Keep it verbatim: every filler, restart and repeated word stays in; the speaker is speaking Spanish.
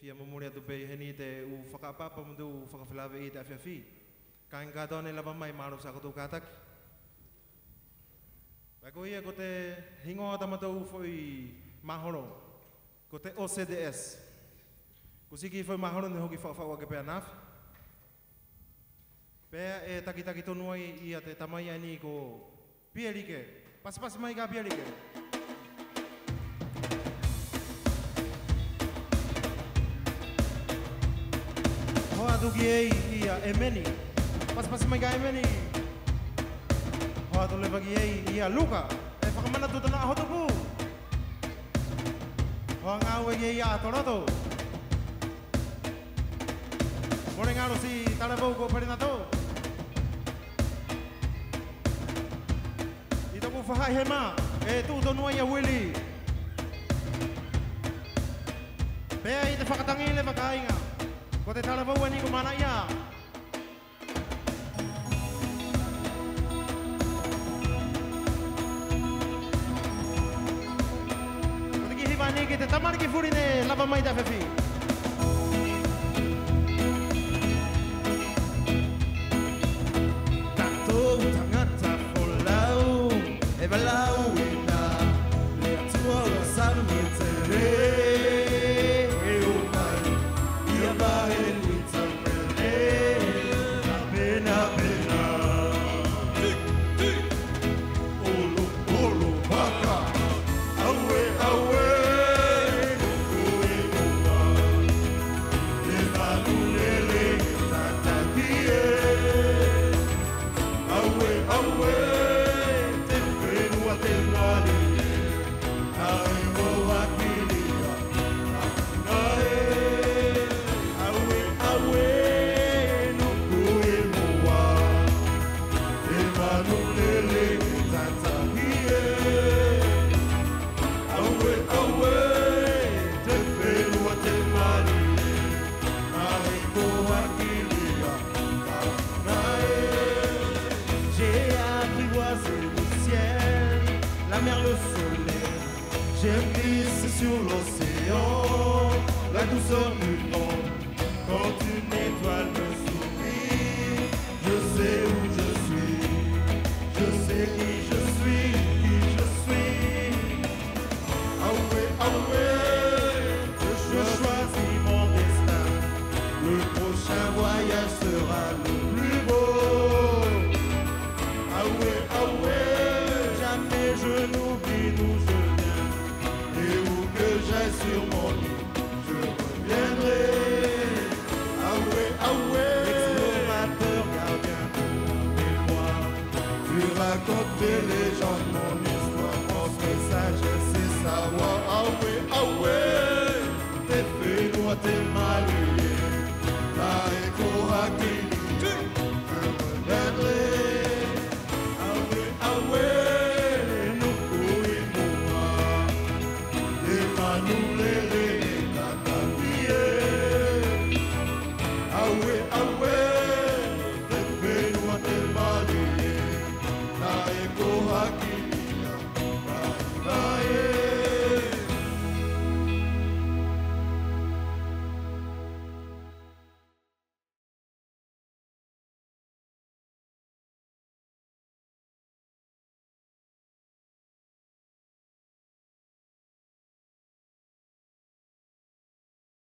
في ممورية دبي هنيدة وفقا بابا مندو فقا فلافة إيدا في في كان قادون إلا بماي مارو ساقدو قاتك بقوية قوتي هنغو دمتو فوي ماهورو قوتي أو سي دي اس قوسيكي فوي ماهورو نهوكي فقا فقا وكي بياناف بيا تاكي تاكي تونوي إياتي تمايا نيكو بياليكي باس باس مايكا بياليكي Duguei ia Emeni, pas pas mega Emeni. Hoado leva guei ia Luca, é para mandar tudo na roda bu. Hoangau guei ia Toronto. Morengaro si talebo go perinato. Ito bu fahai hema, é tudo no ia Willy. Pea ite fakatangi leva kainga. Kote tala bawa ni kemana ya? Kote kiri bani kita tamar kifuri ne laba mai da fefi. Tato tangan tapolau, ebalau ina, lihat tua wasan mitere. Le prochain voyage sera le